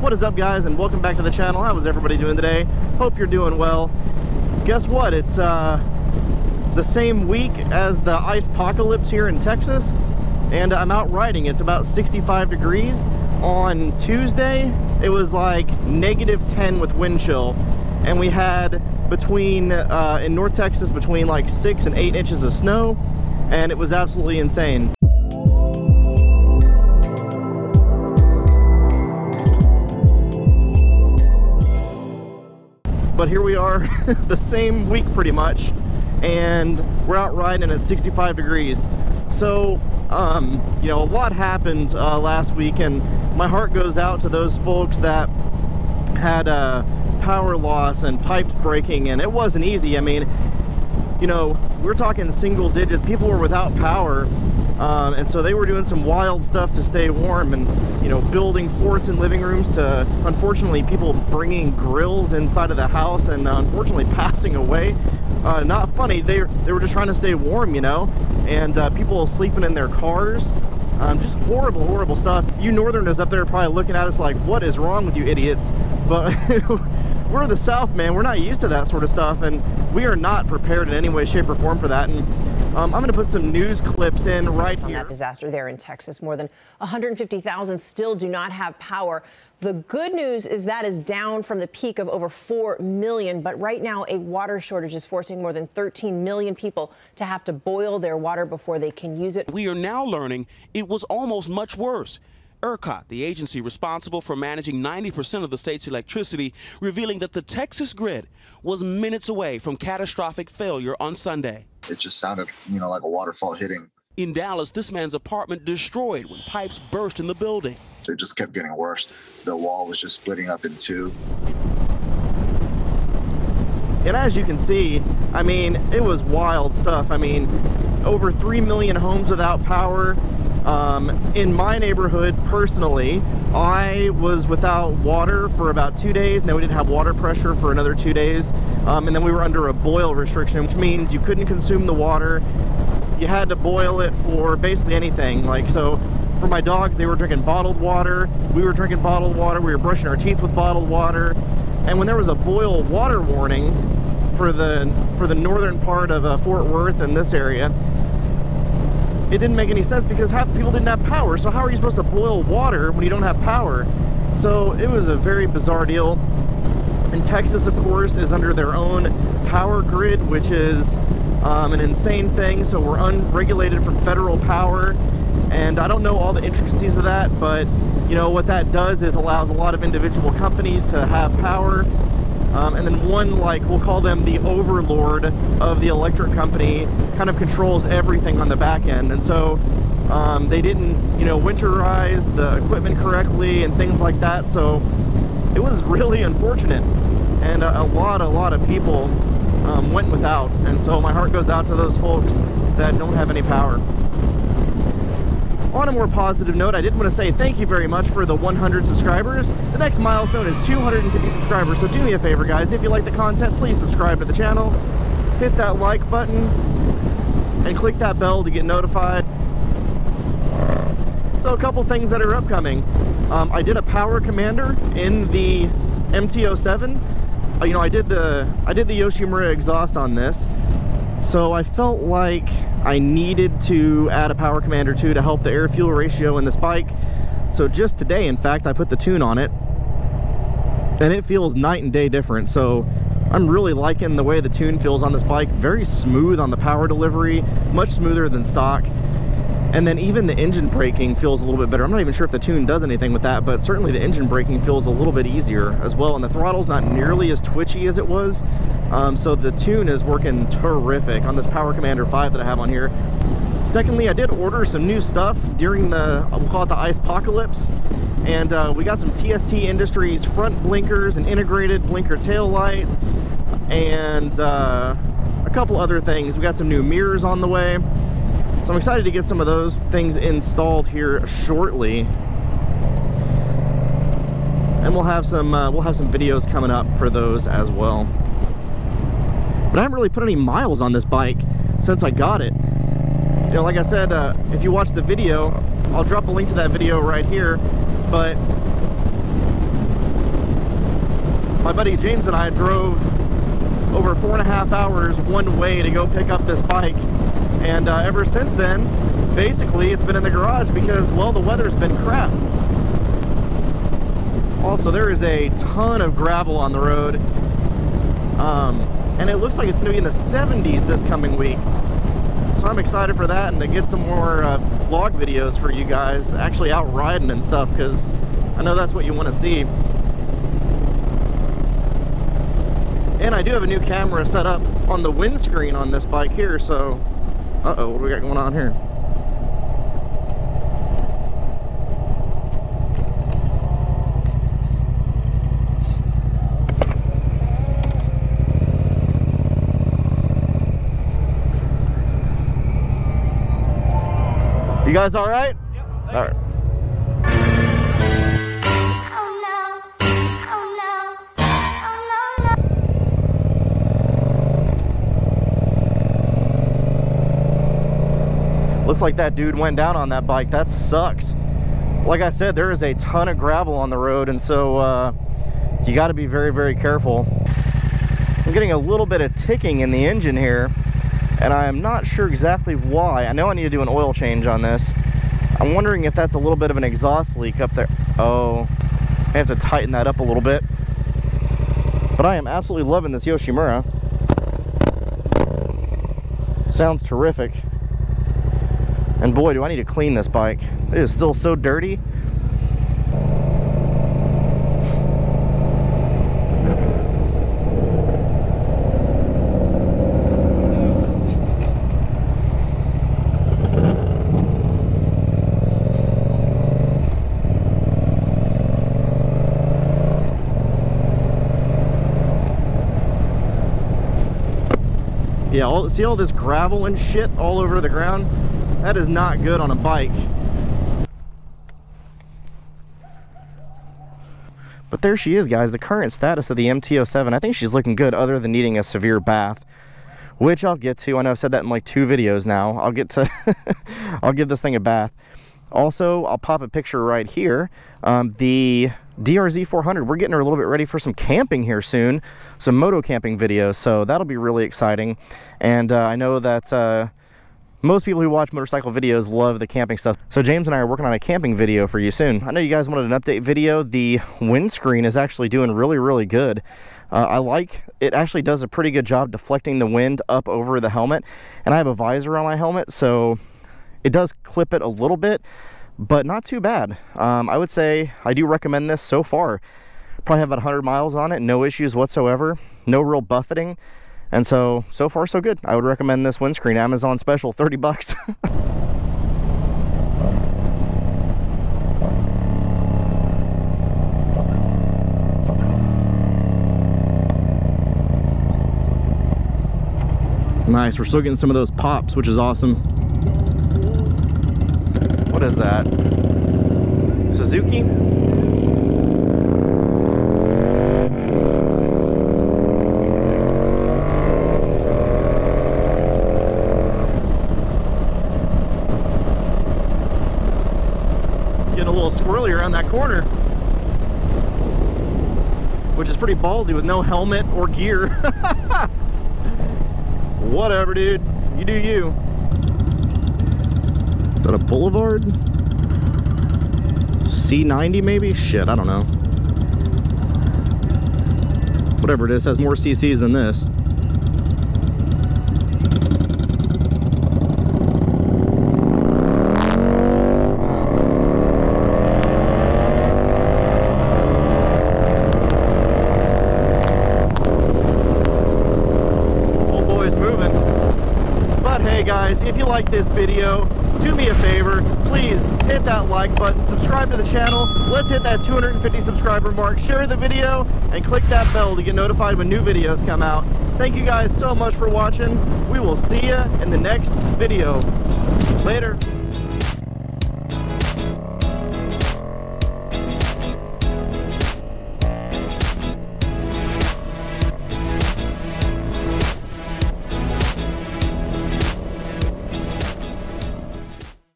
What is up, guys, and welcome back to the channel. How is everybody doing today? Hope you're doing well. Guess what? It's the same week as the ice apocalypse here in Texas, and I'm out riding. It's about 65 degrees. On Tuesday, it was like -10 with wind chill, and we had between in North Texas between like 6 and 8 inches of snow, and it was absolutely insane. But here we are, the same week pretty much, and we're out riding at 65 degrees. So, you know, a lot happened last week, and my heart goes out to those folks that had power loss and pipes breaking, and it wasn't easy. I mean, you know, we're talking single digits. People were without power, and so they were doing some wild stuff to stay warm, and, you know, building forts in living rooms to, unfortunately, people bringing grills inside of the house and unfortunately passing away. Not funny. They were just trying to stay warm, you know, and people sleeping in their cars. Just horrible, horrible stuff. You northerners up there are probably looking at us like, what is wrong with you idiots? But we're the South, man. We're not used to that sort of stuff, and we are not prepared in any way, shape, or form for that. And I'm going to put some news clips in right here. That disaster there in Texas, more than 150,000 still do not have power. The good news is that is down from the peak of over 4 million. But right now, a water shortage is forcing more than 13 million people to have to boil their water before they can use it. We are now learning it was almost much worse. ERCOT, the agency responsible for managing 90% of the state's electricity, revealing that the Texas grid was minutes away from catastrophic failure on Sunday. It just sounded, you know, like a waterfall hitting. In Dallas, this man's apartment destroyed when pipes burst in the building. It just kept getting worse. The wall was just splitting up in two. And as you can see, I mean, it was wild stuff. I mean, over 3 million homes without power. In my neighborhood, personally, I was without water for about 2 days, and then we didn't have water pressure for another 2 days, and then we were under a boil restriction, which means you couldn't consume the water. You had to boil it for basically anything. Like, so for my dogs, they were drinking bottled water, we were drinking bottled water, we were brushing our teeth with bottled water. And when there was a boil water warning for the northern part of Fort Worth and this area, it didn't make any sense because half the people didn't have power. So how are you supposed to boil water when you don't have power? So it was a very bizarre deal. And Texas, of course, is under their own power grid, which is an insane thing. So we're unregulated from federal power. And I don't know all the intricacies of that, but, you know, what that does is allows a lot of individual companies to have power. And then one, like, we'll call them the overlord of the electric company, kind of controls everything on the back end. And so they didn't, you know, winterize the equipment correctly and things like that. So it was really unfortunate. And a lot of people went without. And so my heart goes out to those folks that don't have any power. On a more positive note, I did want to say thank you very much for the 100 subscribers. The next milestone is 250 subscribers, so do me a favor, guys. If you like the content, please subscribe to the channel, hit that like button, and click that bell to get notified. So a couple things that are upcoming. I did a Power Commander in the MT-07. You know, I did the Yoshimura exhaust on this, so I felt like I needed to add a Power Commander 2 to help the air-fuel ratio in this bike. So just today, in fact, I put the tune on it, and it feels night and day different. So I'm really liking the way the tune feels on this bike. Very smooth on the power delivery, much smoother than stock. And then even the engine braking feels a little bit better. I'm not even sure if the tune does anything with that, but certainly the engine braking feels a little bit easier as well. And the throttle's not nearly as twitchy as it was. So the tune is working terrific on this Power Commander 5 that I have on here. Secondly, I did order some new stuff during the, we'll call it the ice apocalypse, and we got some TST Industries front blinkers and integrated blinker tail lights, and a couple other things. We got some new mirrors on the way, so I'm excited to get some of those things installed here shortly. And we'll have some videos coming up for those as well. But I haven't really put any miles on this bike since I got it. You know, like I said, if you watch the video, I'll drop a link to that video right here, but My buddy James and I drove over 4.5 hours one way to go pick up this bike, and ever since then, basically it's been in the garage because, well, the weather's been crap. Also, there is a ton of gravel on the road, and it looks like it's going to be in the 70s this coming week. So I'm excited for that and to get some more vlog videos for you guys, actually out riding and stuff, because I know that's what you want to see. And I do have a new camera set up on the windscreen on this bike here, so... uh-oh, what do we got going on here? You guys all right? Yep. All right. Looks like that dude went down on that bike. That sucks. Like I said, there is a ton of gravel on the road, and so you got to be very, very careful. I'm getting a little bit of ticking in the engine here, and I'm not sure exactly why. I know I need to do an oil change on this. I'm wondering if that's a little bit of an exhaust leak up there. Oh, I have to tighten that up a little bit. But I am absolutely loving this Yoshimura. Sounds terrific. And boy, do I need to clean this bike. It is still so dirty. Yeah, see all this gravel and shit all over the ground? That is not good on a bike. But there she is, guys, the current status of the MT-07. I think she's looking good other than needing a severe bath, which I'll get to. I know I've said that in like 2 videos now. I'll get to, I'll give this thing a bath. Also, I'll pop a picture right here. The DRZ400, we're getting her a little bit ready for some camping here soon, some moto camping videos, so that'll be really exciting. And I know that... most people who watch motorcycle videos love the camping stuff. So James and I are working on a camping video for you soon. I know you guys wanted an update video. The windscreen is actually doing really, really good. I like it. Actually does a pretty good job deflecting the wind up over the helmet. And I have a visor on my helmet, so it does clip it a little bit, but not too bad. I would say I do recommend this so far. Probably have about 100 miles on it. No issues whatsoever. No real buffeting. And so far, so good. I would recommend this windscreen. Amazon special, 30 bucks. Nice, we're still getting some of those pops, which is awesome. What is that? Suzuki? Squirrely around that corner, which is pretty ballsy with no helmet or gear. Whatever, dude, you do you. Is that a boulevard? C90 maybe? Shit, I don't know. Whatever it is, has more CCs than this. If you like this video, do me a favor, please hit that like button, subscribe to the channel. Let's hit that 250 subscriber mark. Share the video and click that bell to get notified when new videos come out. Thank you guys so much for watching. We will see you in the next video. Later.